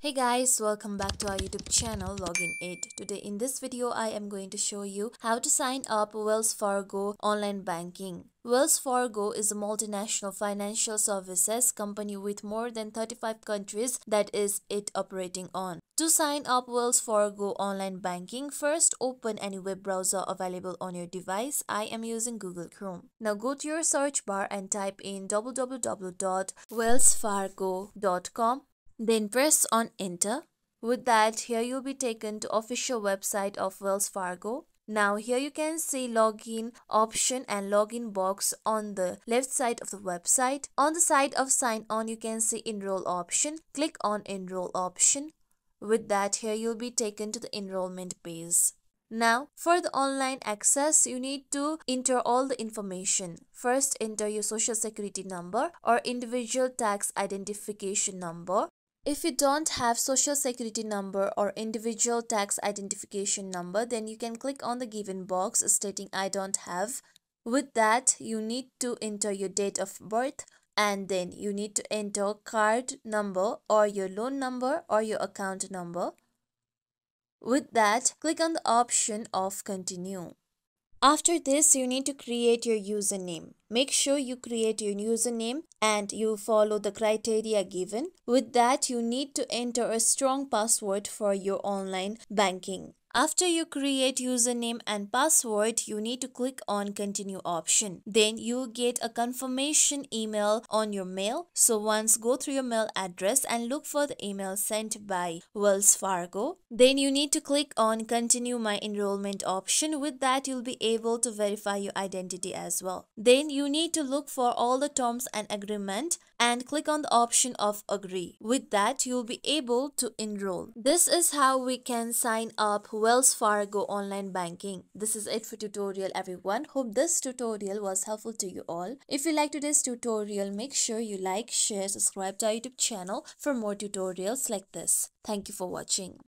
Hey guys, welcome back to our YouTube channel Login Aid. Today in this video I am going to show you how to sign up Wells Fargo online banking. Wells Fargo is a multinational financial services company with more than 35 countries that is it operating on. To sign up Wells Fargo online banking, first open any web browser available on your device. I am using Google Chrome. Now go to your search bar and type in www.wellsfargo.com. Then press on enter. With that, here you'll be taken to official website of Wells Fargo. Now here you can see login option and login box on the left side of the website. On the side of sign on, you can see enroll option. Click on enroll option. With that, here you'll be taken to the enrollment page. Now, for the online access, you need to enter all the information. First, enter your social security number or individual tax identification number. If you don't have social security number or individual tax identification number, then you can click on the given box stating I don't have. With that, you need to enter your date of birth and then you need to enter card number or your loan number or your account number. With that, click on the option of continue. After this, you need to create your username. Make sure you create your username and you follow the criteria given. With that, you need to enter a strong password for your online banking. After you create username and password, you need to click on continue option. Then you'll get a confirmation email on your mail. So once go through your mail address and look for the email sent by Wells Fargo. Then you need to click on continue my enrollment option. With that, you'll be able to verify your identity as well. Then you need to look for all the terms and agreement and click on the option of agree. With that, you'll be able to enroll. This is how we can sign up Wells Fargo online banking. This is it for tutorial everyone. Hope this tutorial was helpful to you all. If you like today's tutorial, make sure you like, share, subscribe to our YouTube channel for more tutorials like this. Thank you for watching.